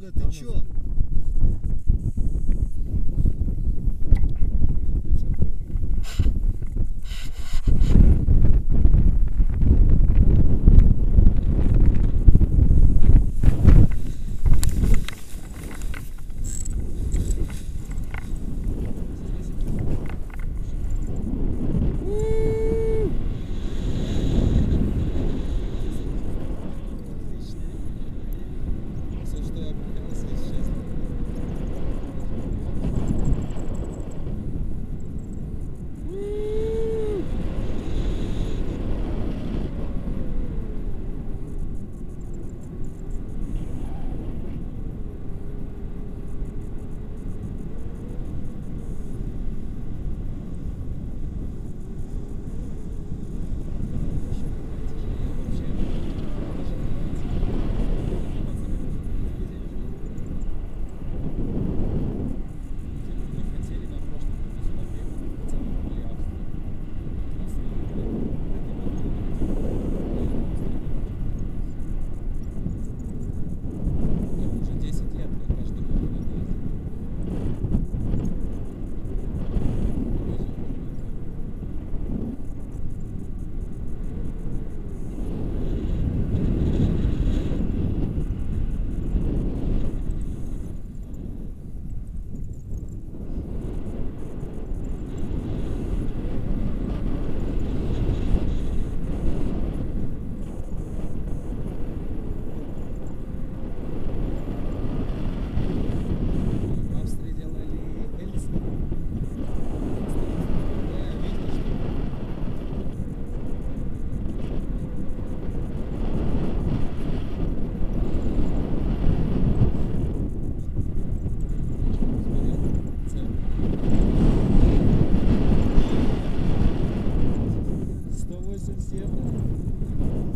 Серега, ты чё?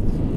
Всем.